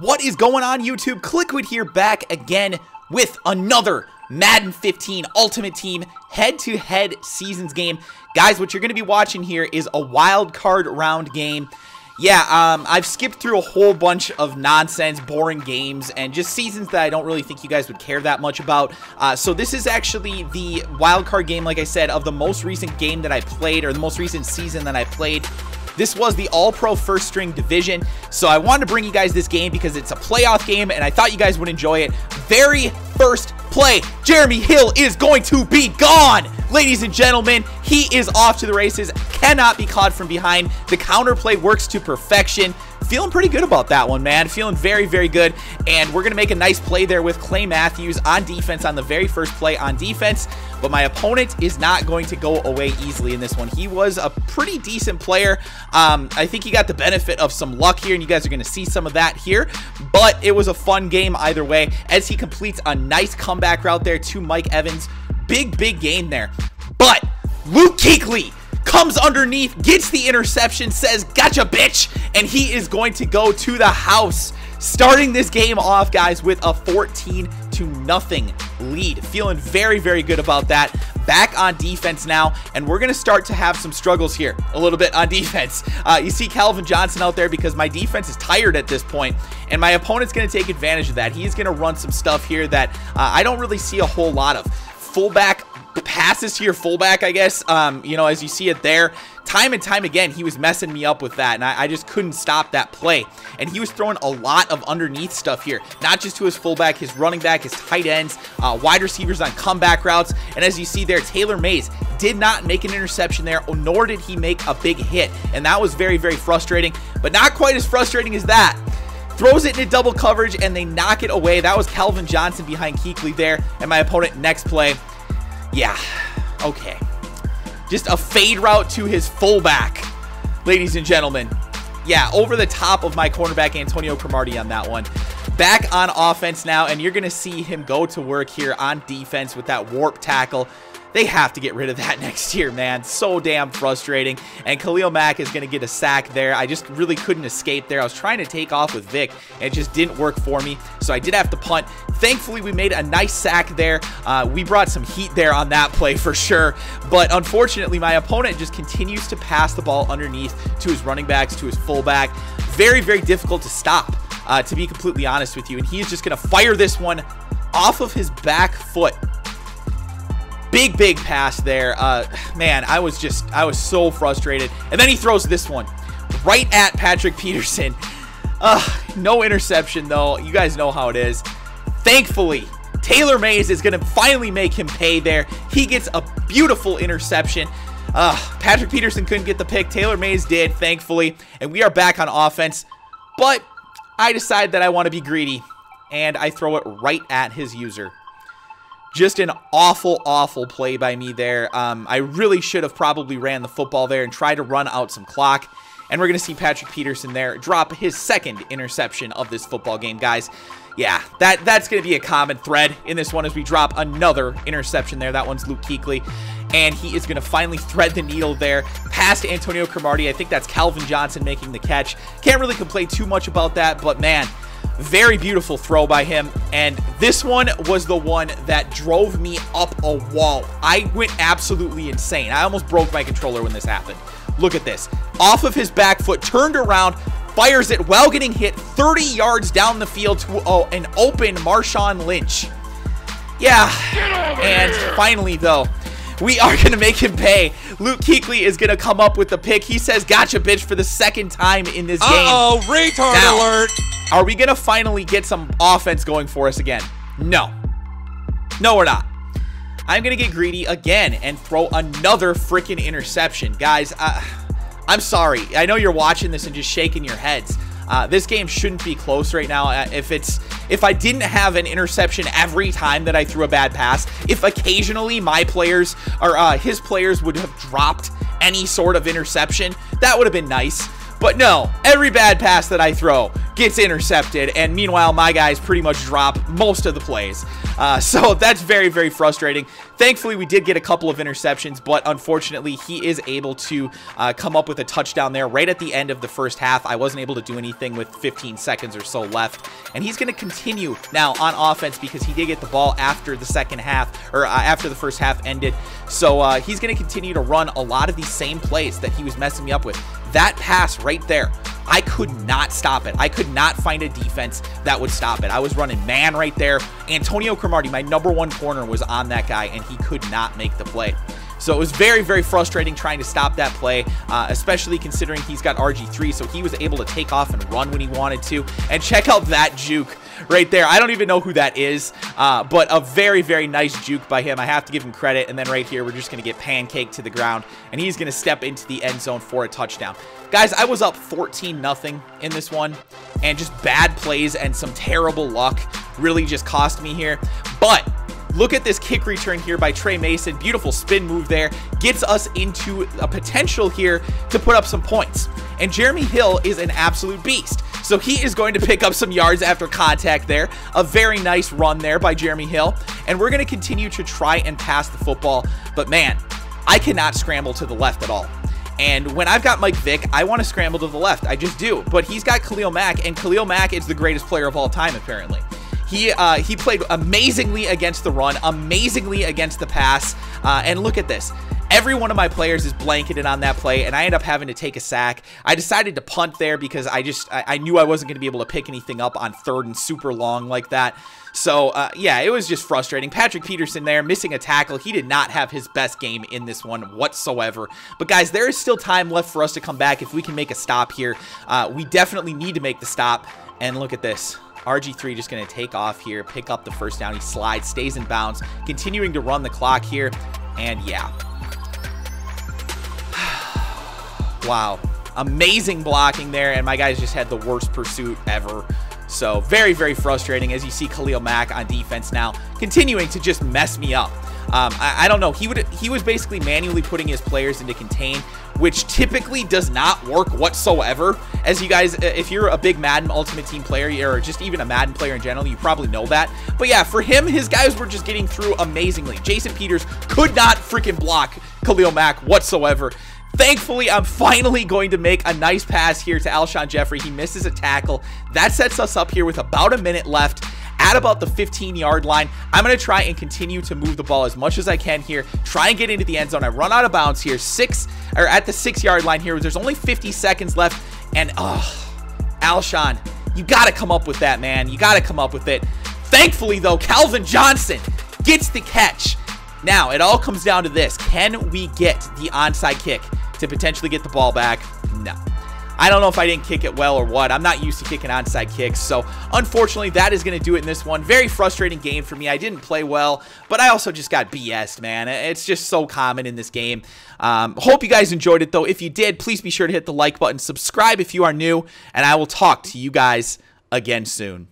What is going on, YouTube? Clickwood here, back again with another Madden 15 Ultimate Team head-to-head seasons game. Guys, what you're going to be watching here is a wild card round game. Yeah, I've skipped through a whole bunch of nonsense, boring games, and just seasons that I don't really think you guys would care that much about. So this is actually the wild card game, like I said, of the most recent game that I played, or the most recent season that I played. This was the All-Pro First String Division, so I wanted to bring you guys this game because it's a playoff game, and I thought you guys would enjoy it. Very first play, Jeremy Hill is going to be gone! Ladies and gentlemen, he is off to the races, cannot be caught from behind. The counterplay works to perfection. Feeling pretty good about that one, man. Feeling very, very good. And we're going to make a nice play there with Clay Matthews on defense on the very first play on defense. But my opponent is not going to go away easily in this one. He was a pretty decent player. I think he got the benefit of some luck here, and you guys are going to see some of that here. But it was a fun game either way as he completes a nice comeback route there to Mike Evans. Big game there. But Luke Kuechly comes underneath, gets the interception, says, "Gotcha, bitch!" And he is going to go to the house, starting this game off, guys, with a 14-0 lead. Feeling very, very good about that. Back on defense now, and we're going to start to have some struggles here a little bit on defense. You see Calvin Johnson out there because my defense is tired at this point, and my opponent's going to take advantage of that. He's going to run some stuff here that I don't really see a whole lot of. Fullback passes to your fullback, I guess, you know, as you see it there. Time and time again, he was messing me up with that, and I just couldn't stop that play. And he was throwing a lot of underneath stuff here, not just to his fullback, his running back, his tight ends, wide receivers on comeback routes. And as you see there, Taylor Mays did not make an interception there, nor did he make a big hit. And that was very, very frustrating, but not quite as frustrating as that. Throws it into double coverage, and they knock it away. That was Calvin Johnson behind Kuechly there, and my opponent next play. Yeah, okay. Just a fade route to his fullback, ladies and gentlemen. Yeah, over the top of my cornerback, Antonio Cromartie, on that one. Back on offense now, and you're going to see him go to work here on defense with that warp tackle. They have to get rid of that next year, man. So damn frustrating. And Khalil Mack is going to get a sack there. I just really couldn't escape there. I was trying to take off with Vic, and it just didn't work for me, so I did have to punt. Thankfully, we made a nice sack there. We brought some heat there on that play for sure. But unfortunately, my opponent just continues to pass the ball underneath to his running backs, to his fullback. Very, very difficult to stop, to be completely honest with you. And he is just going to fire this one off of his back foot. Big pass there. Man, I was so frustrated. And then he throws this one right at Patrick Peterson. No interception, though. You guys know how it is. Thankfully, Taylor Mays is going to finally make him pay there. He gets a beautiful interception. Patrick Peterson couldn't get the pick. Taylor Mays did, thankfully. And we are back on offense. But I decide that I want to be greedy, and I throw it right at his user. Just an awful play by me there. I really should have probably ran the football there and tried to run out some clock. And we're going to see Patrick Peterson there drop his second interception of this football game, guys. Yeah, that's going to be a common thread in this one as we drop another interception there. That one's Luke Kuechly. And he is going to finally thread the needle there past Antonio Cromartie. I think that's Calvin Johnson making the catch. Can't really complain too much about that, but man, very beautiful throw by him. And this one was the one that drove me up a wall. I went absolutely insane. I almost broke my controller when this happened. Look at this. Off of his back foot, turned around, fires it while getting hit 30 yards down the field to an open Marshawn Lynch. Yeah. And here. Finally, though, we are going to make him pay. Luke Kuechly is going to come up with the pick. He says, "Gotcha, bitch," for the second time in this game. Uh-oh, retard now, alert. Are we going to finally get some offense going for us again? No. No, we're not. I'm going to get greedy again and throw another freaking interception. Guys, I'm sorry. I know you're watching this and just shaking your heads. This game shouldn't be close right now. If I didn't have an interception every time that I threw a bad pass, if occasionally my players or his players would have dropped any sort of interception, that would have been nice. But no, every bad pass that I throw gets intercepted, and meanwhile my guys pretty much drop most of the plays. So that's very, very frustrating. Thankfully, we did get a couple of interceptions, but unfortunately he is able to come up with a touchdown there right at the end of the first half. I wasn't able to do anything with 15 seconds or so left, and he's going to continue now on offense because he did get the ball after the second half, or after the first half ended. So he's going to continue to run a lot of these same plays that he was messing me up with. That pass right there, I could not stop it. I could not find a defense that would stop it. I was running man right there. Antonio Cromartie, my number one corner, was on that guy, and he could not make the play. So it was very, very frustrating trying to stop that play, especially considering he's got RG3, so he was able to take off and run when he wanted to. And check out that juke right there. I don't even know who that is, but a very, very nice juke by him. I have to give him credit. And then right here, we're just going to get pancaked to the ground, and he's going to step into the end zone for a touchdown. Guys, I was up 14-0 in this one, and just bad plays and some terrible luck really just cost me here. But look at this kick return here by Trey Mason. Beautiful spin move there. Gets us into a potential here to put up some points. And Jeremy Hill is an absolute beast. So he is going to pick up some yards after contact there. A very nice run there by Jeremy Hill. And we're going to continue to try and pass the football. But man, I cannot scramble to the left at all. And when I've got Mike Vick, I want to scramble to the left. I just do. But he's got Khalil Mack. And Khalil Mack is the greatest player of all time, apparently. He played amazingly against the run, amazingly against the pass, and look at this. Every one of my players is blanketed on that play, and I end up having to take a sack. I decided to punt there because I knew I wasn't going to be able to pick anything up on third and super long like that. So, yeah, it was just frustrating. Patrick Peterson there missing a tackle. He did not have his best game in this one whatsoever. But, guys, there is still time left for us to come back if we can make a stop here. We definitely need to make the stop, and look at this. RG3 just going to take off here, pick up the first down. He slides, stays in bounds, continuing to run the clock here. And yeah. Wow. Amazing blocking there. And my guys just had the worst pursuit ever. So very, very frustrating. As you see, Khalil Mack on defense now continuing to just mess me up. I don't know. He was basically manually putting his players into contain, which typically does not work whatsoever. As you guys, if you're a big Madden Ultimate Team player, or just even a Madden player in general, you probably know that. But yeah, for him, his guys were just getting through amazingly. Jason Peters could not freaking block Khalil Mack whatsoever. Thankfully, I'm finally going to make a nice pass here to Alshon Jeffrey. He misses a tackle. That sets us up here with about a minute left. At about the 15-yard line, I'm going to try and continue to move the ball as much as I can here. Try and get into the end zone. I run out of bounds here. At the 6-yard line here. There's only 50 seconds left. And, Alshon, you got to come up with that, man. You got to come up with it. Thankfully, though, Calvin Johnson gets the catch. Now, it all comes down to this. Can we get the onside kick to potentially get the ball back? No. I don't know if I didn't kick it well or what. I'm not used to kicking onside kicks, so unfortunately, that is going to do it in this one. Very frustrating game for me. I didn't play well, but I also just got BS'd, man. It's just so common in this game. Hope you guys enjoyed it, though. If you did, please be sure to hit the like button, subscribe if you are new, and I will talk to you guys again soon.